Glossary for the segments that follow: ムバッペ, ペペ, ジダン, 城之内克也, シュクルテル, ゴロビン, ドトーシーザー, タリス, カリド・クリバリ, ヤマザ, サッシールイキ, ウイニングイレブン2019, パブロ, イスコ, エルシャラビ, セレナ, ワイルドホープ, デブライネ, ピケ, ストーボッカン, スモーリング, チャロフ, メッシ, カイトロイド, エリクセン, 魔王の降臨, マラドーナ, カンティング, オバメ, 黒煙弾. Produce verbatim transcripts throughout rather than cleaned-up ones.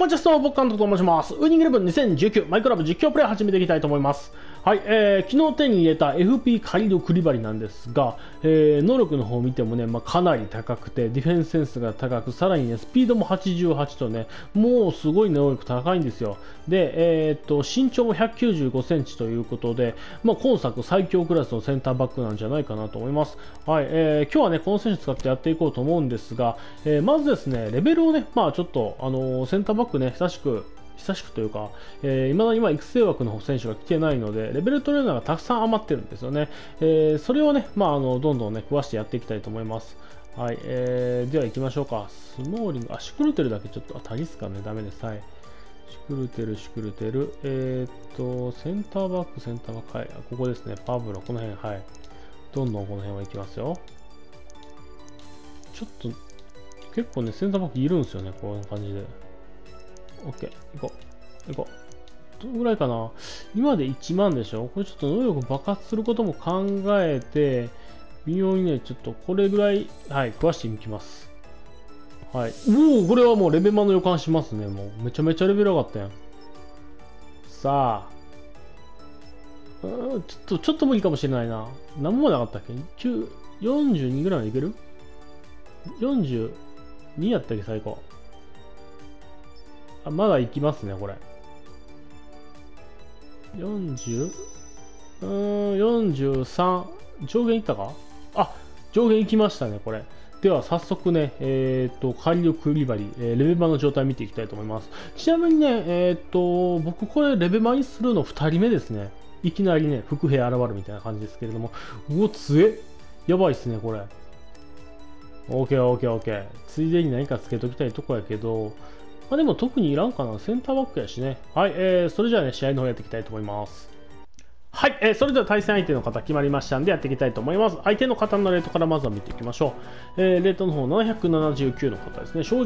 こんにちは、ストーボッカンと申します。ウイニングイレブンにせんじゅうきゅうマイクラブ実況プレイ始めていきたいと思います。はい、えー、昨日手に入れた エフピー カリド・クリバリなんですが、えー、能力の方を見てもね、まあ、かなり高くて、ディフェンスセンスが高く、さらにね、スピードもはちじゅうはちとね、もうすごい能力高いんですよ。で、えー、っと、身長もひゃくきゅうじゅうごセンチということで、まあ、今作最強クラスのセンターバックなんじゃないかなと思います。はい、えー、今日はね、この選手使ってやっていこうと思うんですが、えー、まずですね、レベルをね、まあ、ちょっと、あのー、センターバックね、久しく久しくというか、えー、未だに今育成枠の選手が来てないのでレベルトレーナーがたくさん余ってるんですよね。えー、それをね、まあ、あのどんどんね食わしてやっていきたいと思います。はい、えー、では行きましょうか。スモーリング、あ、シュクルテルだけちょっと、あ、タリスかね、ダメです。はい。シュクルテル、シュクルテル、えー、っと、センターバック、センターバック、はい、ここですね、パブロ、この辺、はい。どんどんこの辺は行きますよ。ちょっと、結構ね、センターバックいるんですよね、こういう感じで。オッケー、行こう。行こう。どのぐらいかな。今でいちまんでしょ。これちょっと能力爆発することも考えて、微妙にね、ちょっとこれぐらい、はい、食わしていきます。はい。おお、これはもうレベマンの予感しますね。もうめちゃめちゃレベル上がったやん。さあ。うーん、ちょっと、ちょっと無理かもしれないな。何もなかったっけ ?よんじゅうに ぐらいまでいける ?よんじゅうに やったっけ最高。あ、まだ行きますね、これ。よんじゅう? うーん、よんじゅうさん。上限いったか?あ、上限行きましたね、これ。では、早速ね、えっ、ー、と、カリド・クリバリ、えー、レベマンの状態見ていきたいと思います。ちなみにね、えっ、ー、と、僕これ、レベマンにするのふたりめですね。いきなりね、副兵現るみたいな感じですけれども。うお、強え。やばいっすね、これ。OK、OK、OK。ついでに何かつけときたいとこやけど、まあでも特にいらんかな。センターバックやしね。はい、えー、それじゃあね、試合の方やっていきたいと思います。はい、えー、それでは対戦相手の方決まりましたんでやっていきたいと思います。相手の方のレートからまずは見ていきましょう。えー、レートの方ななひゃくななじゅうきゅうの方ですね。勝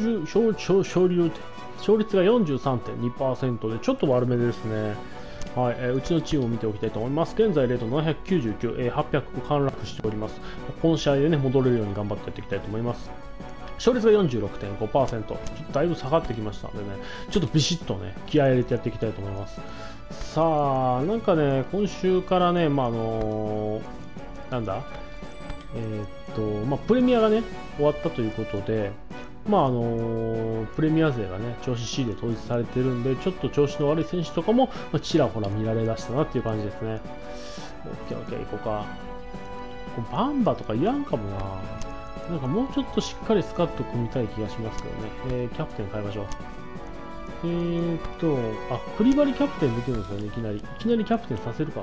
率が よんじゅうさんてんにパーセント でちょっと悪めですね。はい、えー、うちのチームを見ておきたいと思います。現在レートななひゃくきゅうじゅうきゅう、えー、はっぴゃく陥落しております。この試合でね、戻れるように頑張ってやっていきたいと思います。勝率が よんじゅうろくてんごパーセント、だいぶ下がってきましたのでね、ちょっとビシッとね気合い入れてやっていきたいと思います。さあ、なんかね、今週からね、まああのー、なんだ、えー、っと、まあ、プレミアがね終わったということで、まああのー、プレミア勢がね調子 C で統一されてるんで、ちょっと調子の悪い選手とかも、まあ、ちらほら見られだしたなっていう感じですね。オッケー、オッケー、行こうか。バンバとかいらんかもな。なんかもうちょっとしっかりスカッと組みたい気がしますけどね。えー、キャプテン変えましょう。えーっと、あ、クリバリキャプテンできるんですよね、いきなり。いきなりキャプテンさせるか。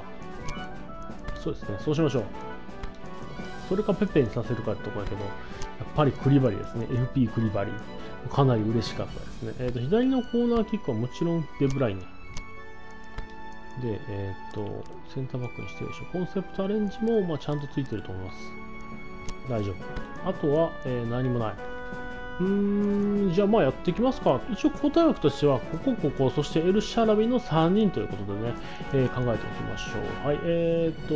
そうですね、そうしましょう。それかペペにさせるかってとこやけど、やっぱりクリバリですね。エフピー クリバリ。かなり嬉しかったですね。えーっと、左のコーナーキックはもちろんデブライネ。で、えーっと、センターバックにしてるでしょ。コンセプトアレンジも、まあ、ちゃんとついてると思います。大丈夫。あとは、えー、何もない。うーん、じゃあまあやっていきますか。一応交代枠としては、ここ、ここ、そしてエルシャラビのさんにんということでね、えー、考えておきましょう。はい、えー、っと、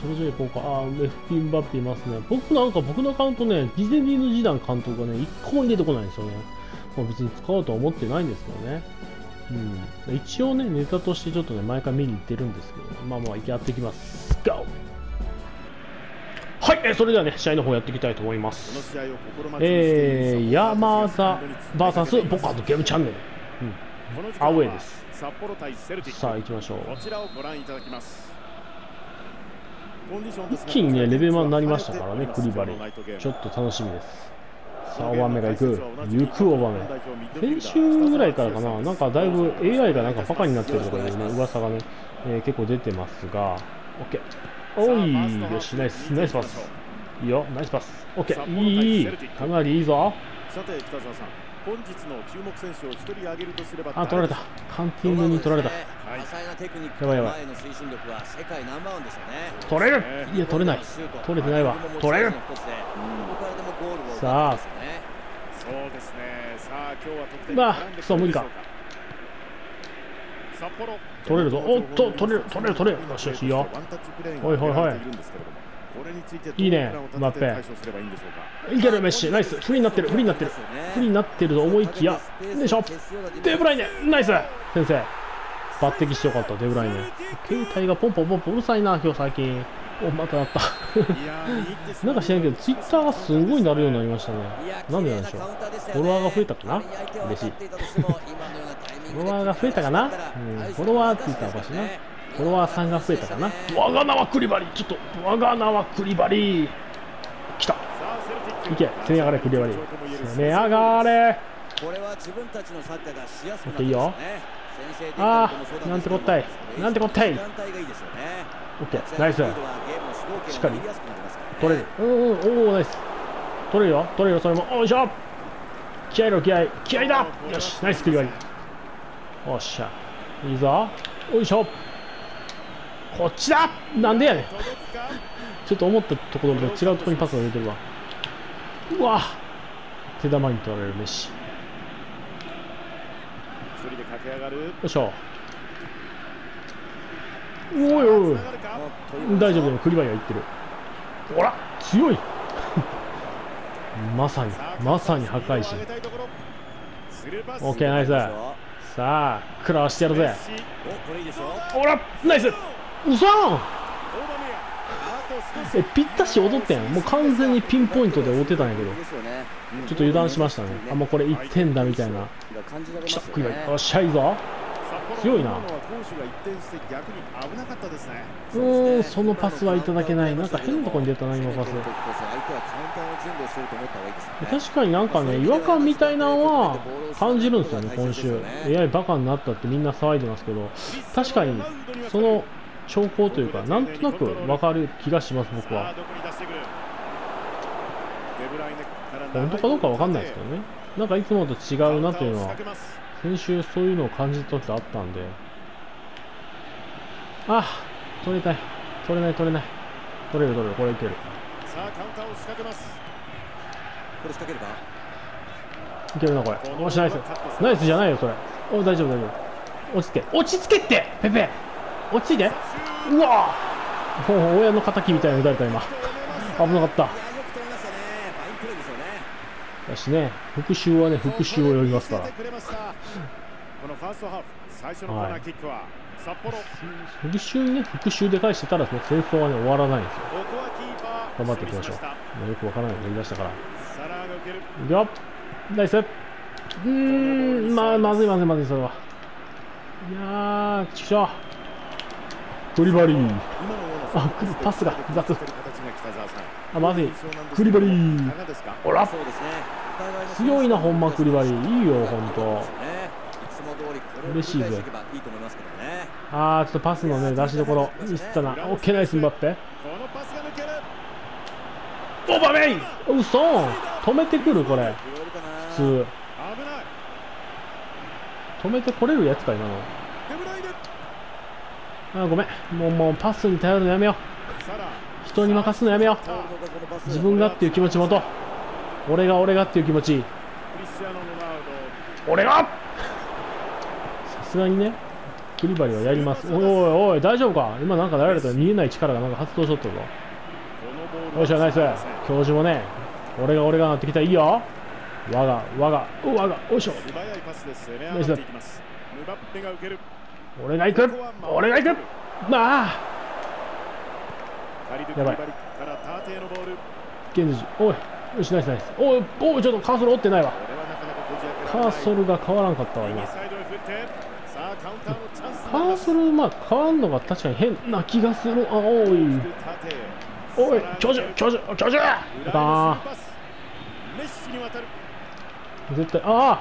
それじゃあ行こうか。あー、エフピー ムバッペいますね。僕なんか、僕のアカウントね、ディゼディのジダン監督がね、一向に出てこないんですよね。まあ、別に使おうとは思ってないんですけどね。うん。一応ね、ネタとしてちょっとね、毎回見に行ってるんですけど、ね、まあまあ、やっていきます。GO!はい、えー、それではね、試合の方やっていきたいと思います。えー、ヤマザ ブイエス ボッカーとゲームチャンネル。うん、アウェーです。さあ、行きましょう。一気にね、レベルマンになりましたからね、クリバリ。ちょっと楽しみです。さあ、オバメが行く。行く、オバメ。先週ぐらいからかな、なんかだいぶ エーアイ がなんかバカになってるとかいうね、噂がね、えー、結構出てますが、OK。おい、よし、ナイス、ナイスパス。いいよ、ナイスパス。オッケー、いい、かなりいいぞ。あ、取られた。カンティングに取られた。やばいやばい。取れる。いや、取れない。取れてないわ。取れる。さあ。まあ、そう、無理か。取れるぞ。おっと、取れる、取れる、取れる。よしよし、いいよ。はいはいはい。いいね、ムバッペ。いける、メッシ、ナイス。フリーになってる、フリーになってる。フリーになってると思いきや、でしょ。デブライネ、ナイス。先生、抜擢してよかった、デブライネ。携帯がポンポンポンポンうるさいな、今日最近。お、またなった。なんか知らんけど、ツイッターがすごいなるようになりましたね。なんでなんでしょう。フォロワーが増えたかな。嬉しい。フォロワーが増えたかな、うん、フォロワーって言ったらおかしいな。フォロワーさんが増えたかな。我が名はクリバリー、ちょっと、我が名はクリバリー。来た。いけ、攻め上がれ、クリバリー。攻め上がれ。オッケー、いいよ。ああ、なんてこったい。なんてこったい。オッケー、ナイス。しっかり。取れる。うん、おお、ナイス。取れるよ、取れるよ、それも。おいしょ。気合いの気合い。気合いだ。よし、ナイス、クリバリー。おっしゃ、いいぞ、よいしょ、こっちだ、なんでやねんちょっと思ったところと違うところにパスが出てるわ。うわ、手玉に取られるメッシ。よいしょ、おいおい、大丈夫だよ、クリバリがいってる。ほら、強いまさに、まさに破壊神。オッケー、ナイス。さあ、クラッシュしてやるぜ。おら、ナイス。うそーえ、ぴったし踊ってん。もう完全にピンポイントで踊ってたんやけど、ちょっと油断しましたね。あ、もうこれいってんだみたいな。きた、クリバリ。よっしゃ、いいぞ。強いな。うーん、そのパスはいただけない。なんか変なとこに出たな、今パス。確かになんかね、違和感みたいなのは感じるんですよね、今週。エーアイ バカになったってみんな騒いでますけど、確かにその兆候というか、なんとなく分かる気がします、僕は。本当かどうか分かんないですけどね。なんかいつもと違うなというのは。先週そういうのを感じた時あったんで。ああ、取れたい。取れない、取れない。取れる、取れる。これいける。さあ、カウンターを仕掛けます。これ仕掛けるか？いけるな、これ。よし、ナイス。ナイスじゃないよ、それ。お、大丈夫、大丈夫。落ち着け。落ち着けってペペ落ち着いて。うわぁ、もう親の敵みたいなの打たれた、今。危なかった。だしね、復讐はね、復讐を呼びますから。はい、復讐にね、復讐で返してたら、ね、戦争はね、終わらないんですよ。頑張っていきましょう。まあ、よくわからないこと言い出したから。いくよ、ナイス。うーん、まあ、まずいまずいまずい、それは。いやー、ちくしょう。クリバリー。あ、パスが雑。あ、まずい。クリバリー。ほら。強いな、ほんまクリバリー。いいよ、ほんと。嬉しいぜ。あー、ちょっとパスのね、出しどころ。ミスったな。オッケー、ナイス、ムバッペ。オーバーメイ！うそー！止めてくる、これ。普通。止めてこれるやつか、今の。あー、ごめん。もう、もう、パスに頼るのやめよう。人に任すのやめよう。自分がっていう気持ちもと、俺が俺がっていう気持ち、俺がさすがにね、クリバリはやります。おいおいおい、大丈夫か、今なんかやられたら見えない力がなんか発動しとったぞ。よっしゃ、ナイス。教授もね、俺が俺がなってきたらいいよ。我が我がお我が、おいしょ、ナイスだ。俺が行く、俺が行く、まあやばい。現時、おい、よし、ナイスナイス。おい、おい、ちょっとカーソル折ってないわ。カーソルが変わらんかったわ、今。カーソル、まあ、変わんのが確かに変な気がする。あ、おい。おい、教授、教授、教授。あー。絶対、あ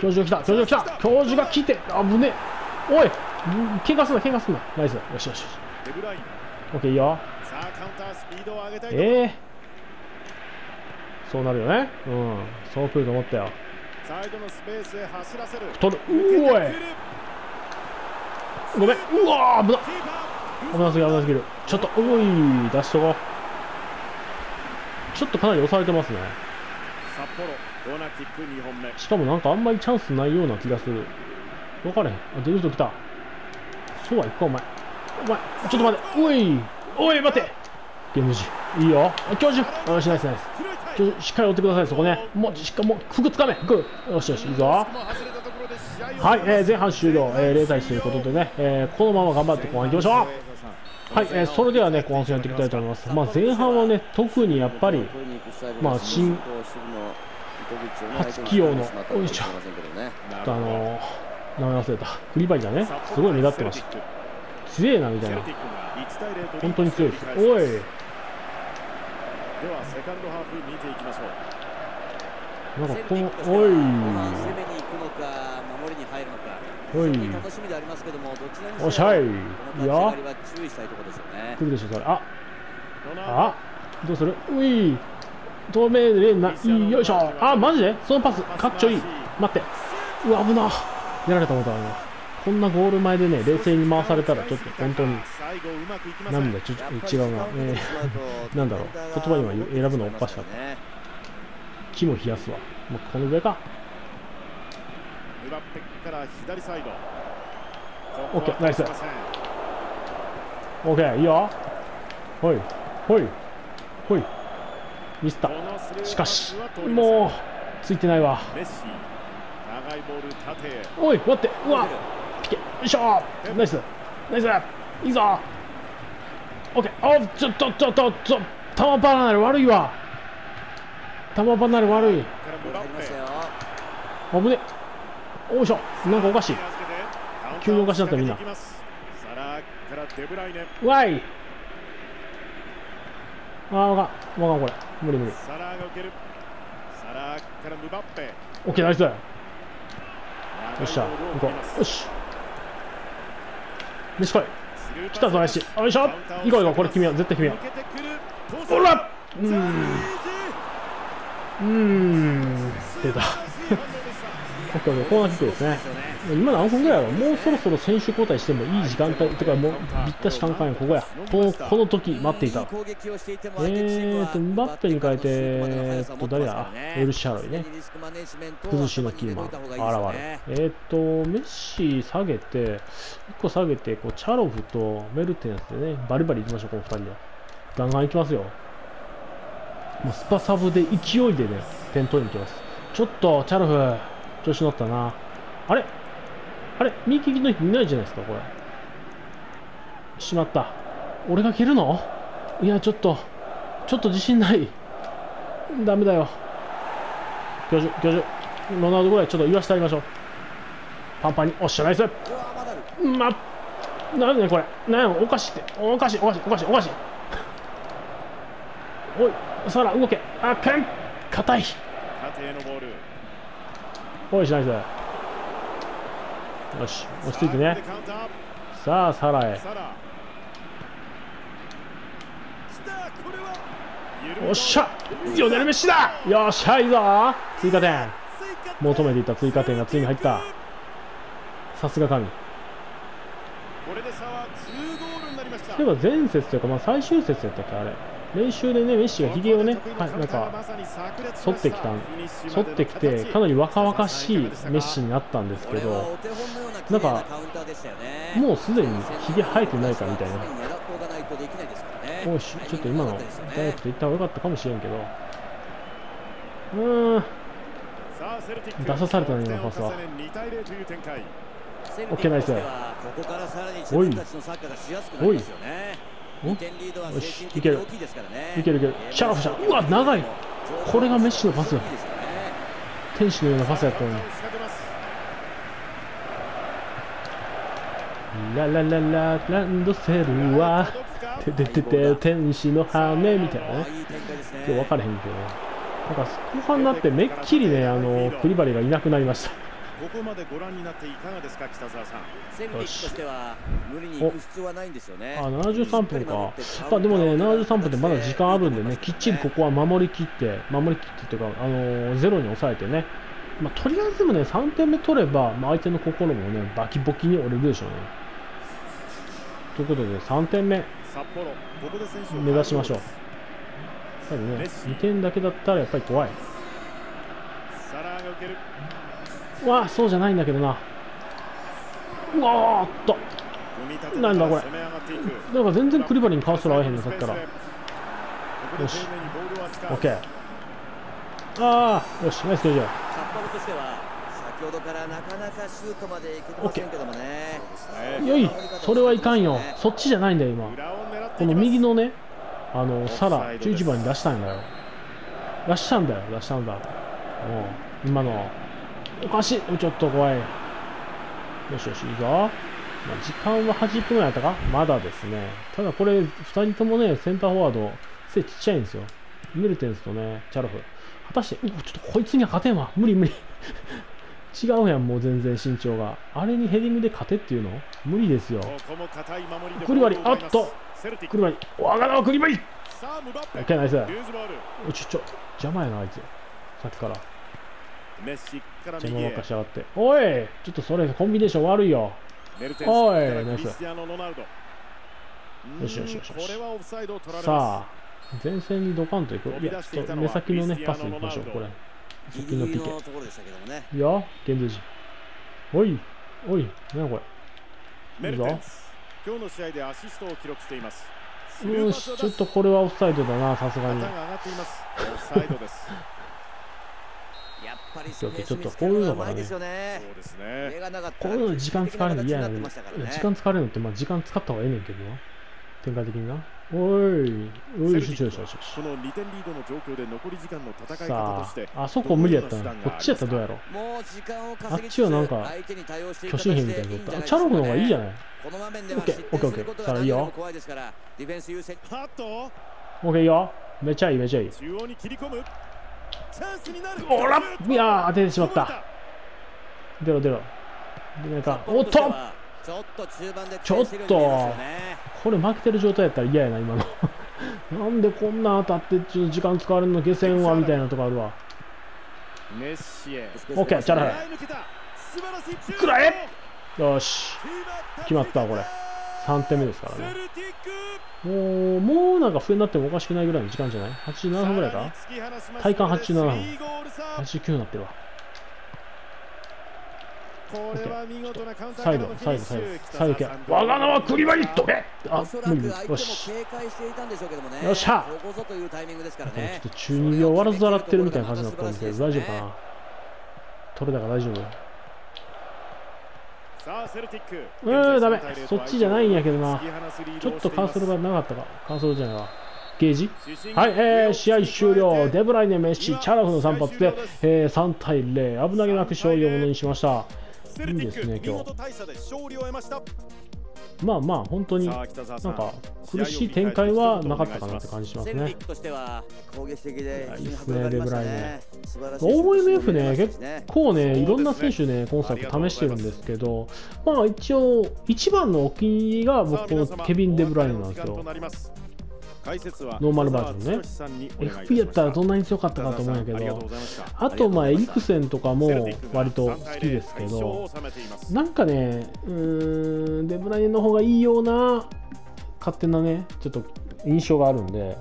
ー。教授が来た、教授が来た、教授が来て、あぶね。おい、喧嘩すんな、喧嘩すんな、ナイス、よしよしよし。オッケー、いいよ。ええー、そうなるよね。うん、そう来ると思ったよ。取る、うおい、ごめん、うわー、危な危なすぎる、危なすぎる。ちょっと、おい、出しとこう。ちょっとかなり押されてますね。しかもなんかあんまりチャンスないような気がする。分かれへん。あ、デルト来た。そうはいくか、お前お前、ちょっと待て、おいおい、待て、ゲーム時いいよ、教授よし、ナイスナイス、教授しっかり追ってください、そこね、もうしっかりもう服つかめ、服よしよし、いいぞ。はい、えー、前半終了、えー、ゼロたいいちということでね、えー、このまま頑張って後半いきましょう。はい、えー、それではね、後半戦やっていきたいと思います。まあ、前半はね、特にやっぱり、まあ、新初起用の、おいしょ、あのー、名前忘れた、クリバリだね、すごい目立ってました。強いなみたいな、本当に強いです。おい。ではセカンドハーフ見ていきましょう。なんかこのおい。攻めに行くのか守りに入るのか。おい。楽しみでありますけども、どちらにしても。おしゃい。いや。注意したいところですよね。来るでしょそれ。あ、あ、どうする？おい。透明レーンない。よいしょ。あ、マジで？そのパスかっちょいい。待って。うわ危な。やられたことあるな。こんなゴール前でね、冷静に回されたら、ちょっと本当に、なんだ、ちょっと違うな、えー、なんだろう、言葉には選ぶのおかしかった。気も冷やすわ。もうこの上か。オッケー、ナイス。オッケー、いいよ。ほい、ほい、ほい。ミスった。しかし、もう、ついてないわ。おい、待って、うわよいしょナイスナイスいいぞオッケーおちょっとちょっとちょっと球離れ悪いわ球離れ悪い危ねおいしょなんかおかしい急におかしなったみんなわいああわかんわかんこれ無理無理オッケーナイスよっしゃ行こうよし飯来い来たぞ林よいしょ行こう行こうこれ決めよう絶対決めようほらうーんうーん出たオッケーコーナーキックですね今何分ぐらいやろもうそろそろ選手交代してもいい時間帯とかもうびったしカンカンやここやこのこの時待っていたえーとムバッペに変えてえーと誰だエルシャロイね崩しのキーマン現れるえーとメッシ下げていっこ下げてこうチャロフとメルテンスでねバリバリいきましょうこのふたりでガンガンいきますよもうスパサブで勢いでね点取りにいきますちょっとチャロフ調子乗ったなあれあれ右利きの人いないじゃないですか、これ。しまった。俺が蹴るのいや、ちょっと、ちょっと自信ない。ダメだよ。教授、教授、ロナウドぐらいちょっと言わしてあげましょう。パンパンに、おっしゃ、ナイス。ま、なんでね、これ。なんや、おかしいって。おかしい、おかしい、おかしい、おかしい。おい、さら、動け。あ、ペン硬い。おい、ナイス。よし、落ち着いてね。さあ、サラへ。おっしゃ、よねるめしだ。よっしゃ、いいぞ。追加点。求めていた追加点がついに入った。さすが神。では前節というか、まあ、最終節やったっけ、あれ。練習でね、メッシがひげをね、はい、なんか剃ってきた、剃ってきて、かなり若々しいメッシになったんですけど、なんか、もうすでにひげ生えてないかみたいな、おいし、ちょっと今のダイレクトいった方が良かったかもしれんけど、うーん、出さされたね、今のパスは。オッケーナイス、おい、おい。よし、いける、いける、いける、シャラフシャラ、うわ、長い、これがメッシのパス、天使のようなパスやったのに、ララララランドセルは、てててて、天使の羽みたいなね、今日分からへんけど、なんか後半になって、めっきりね、あのクリバリがいなくなりました。ここまでご覧になっていかがですか北澤さん。戦力としては無理に行く必要はないんですよね。あ、ななじゅうさんぷんか。まあでもね、ななじゅうさんぷんでまだ時間あるんでね、きっちりここは守り切って、守り切ってというか、あのー、ゼロに抑えてね、まあ、とりあえずでもね、さんてんめ取れば、まあ、相手の心もね、バキボキに折れるでしょうね。ということで、さんてんめ、目指しましょう。やっぱりね、にてんだけだったらやっぱり怖い。うわあ、そうじゃないんだけどな。うわーっと。なんだこれ。なんか全然クリバリにカーソル合わへんのだったら。よし オーケー。 ああよし、ナイス球場。オーケー。 よい、それはいかんよ。そっちじゃないんだよ今。この右のね、あのサラじゅういちばんに出したんだよ。出したんだよ、出したんだ。うん、今のおかしい、ちょっと怖い。よしよし、いいぞ。まあ、時間ははちじゅっぷんぐらいだったか、まだですね。ただこれふたりともね、センターフォワード背ちっちゃいんですよ。メルテンスとね、チャロフ。果たして、ちょっとこいつには勝てんわ。無理無理。違うやん、もう全然身長が。あれにヘディングで勝てっていうの無理ですよ。クリバリ、あっとクリバリ、わがな、クリバリ オーケー、ナイス。ちょ、ちょ、邪魔やな、あいつ。さっきから。邪魔ばっかしやがって。おいちょっとそれ、コンビネーション悪いよ。おいナイス。よしよしよしよし。さあ、前線にドカンといく。いや、ちょっと目先のね、パスいきましょう、これ。直近のピケ。いいよ、現在時。おい、おい、なんこれ。いいぞ。よし、ちょっとこれはオフサイドだな、さすがに。ちょっとこういうのがね、こういうの時間使われるの嫌やねん。時間使われるのって、まあ時間使った方がええねんけど、展開的にな。おい、おい、しゅしゅしゅしゅ。さあ、あそこ無理やったな。こっちやったらどうやろう。あっちはなんか、巨神兵みたいになった。チャロフの方がいいじゃない。オーケー、オーケー、オーケー。さあ、いいよ。オーケー、いいよ。めちゃいい、めちゃいい。おらいやー当ててしまった。出ろ出ろ出ないか。おっとちょっとこれ負けてる状態やったら嫌やな今のなんでこんな当たってちょっと時間使われるの下船はみたいなとこあるわ。 オーケー、 チャラヘくらえ。よし決まった。これさんてんめですからね。もう、もうなんか笛になってもおかしくないぐらいの時間じゃない ?はちじゅうななふんぐらいか体感はちじゅうななふん。はちじゅうきゅうになってるわ。最後、最後、最後、最後、最後、わが名はクリバリットね。あ、無理無理。よし。よっしゃ。ちょっと中二病わらず洗ってるみたいな感じになったんですけど、大丈夫かな。取れたから大丈夫。うーん、ダメ。そっちじゃないんやけどな。ちょっとカーソルがなかったか。カーソルじゃないわ。ゲージ。はい、えー、試合終了。デブライネ、メッシ、チャラフのさん発で、えー、さんたいゼロ。危なげなく勝利をものにしました。いいですね、今日。まあまあ、本当に、なんか、苦しい展開はなかったかなって感じしますね。いや、いいですね、デブライネ。オーエムエフ ね、結構ね、いろんな選手ね、今作試してるんですけど、まあ一応、一番のお気に入りが僕、このケビン・デブライネなんですよ。ノーマルバージョンね。エフピー やったらどんなに強かったかと思うんやけど、あと、まあ、エリクセンとかも割と好きですけど、なんかね、うーん、デブライネの方がいいような、勝手なね、ちょっと印象があるんで。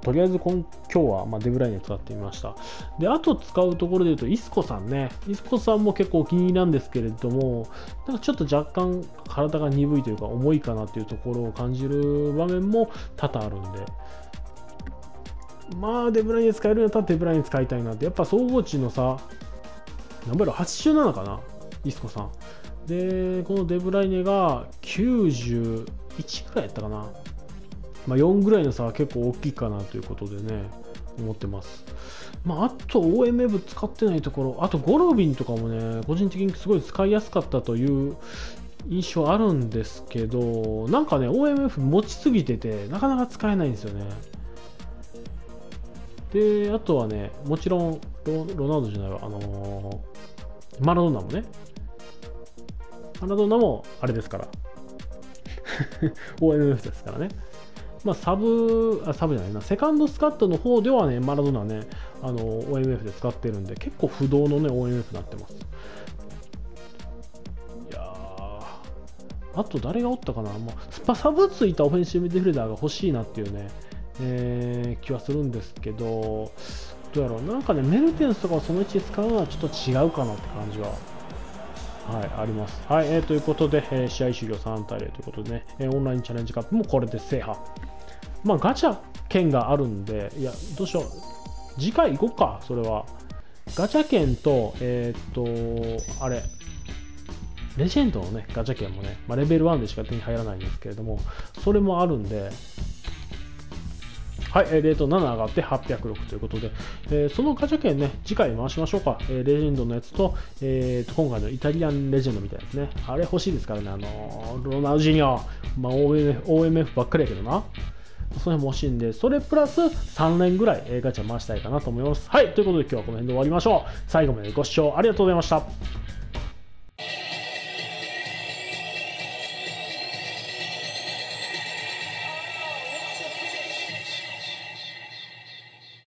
とりあえず今日はまあデブライネ使ってみました。で、あと使うところで言うと、イスコさんね。イスコさんも結構お気に入りなんですけれども、なんかちょっと若干体が鈍いというか重いかなというところを感じる場面も多々あるんで、まあデブライネ使えるんだったらデブライネ使いたいなって。やっぱ総合値のさ、何倍だろう、はちじゅうななかな、イスコさん。で、このデブライネがきゅうじゅういちくらいやったかな。まあよんぐらいの差は結構大きいかなということでね、思ってます。まあ、あと オーエムエフ 使ってないところ、あとゴロビンとかもね、個人的にすごい使いやすかったという印象あるんですけど、なんかね、オーエムエフ 持ちすぎてて、なかなか使えないんですよね。で、あとはね、もちろん ロ, ロナウドじゃないわ、あのー、マラドーナもね、マラドーナもあれですから、オーエムエフ ですからね。まあサブ、あ、サブじゃないな、セカンドスカットの方ではね、マラドーナはね、あの オーエムエフ で使ってるんで、結構不動のね、オーエムエフ になってます。いやー、あと誰がおったかな、まあ、サブついたオフェンシブディフェンダーが欲しいなっていうね、えー、気はするんですけど、どうやろう、なんかね、メルテンスとかはその位置で使うのはちょっと違うかなって感じははい、あります。はい、えー、ということで、えー、試合終了さんたいゼロということでね、えー、オンラインチャレンジカップもこれで制覇。まあ、ガチャ券があるんで、いや、どうしよう。次回行こうか、それは。ガチャ券と、えー、っと、あれ、レジェンドのね、ガチャ券もね、まあ、レベルワンでしか手に入らないんですけれども、それもあるんで、はい、レートなな上がってはっぴゃくろくということで、えー、そのガチャ券ね、次回回しましょうか。えー、レジェンドのやつと、えー、今回のイタリアンレジェンドみたいですね。あれ欲しいですからね、あのー、ロナウジーニョ、まあ、オーエムエフ, オーエムエフ ばっかりやけどな。その辺も欲しいんで、それプラスさんれんぐらいガチャ回したいかなと思います。はい、ということで今日はこの辺で終わりましょう。最後までご視聴ありがとうございました。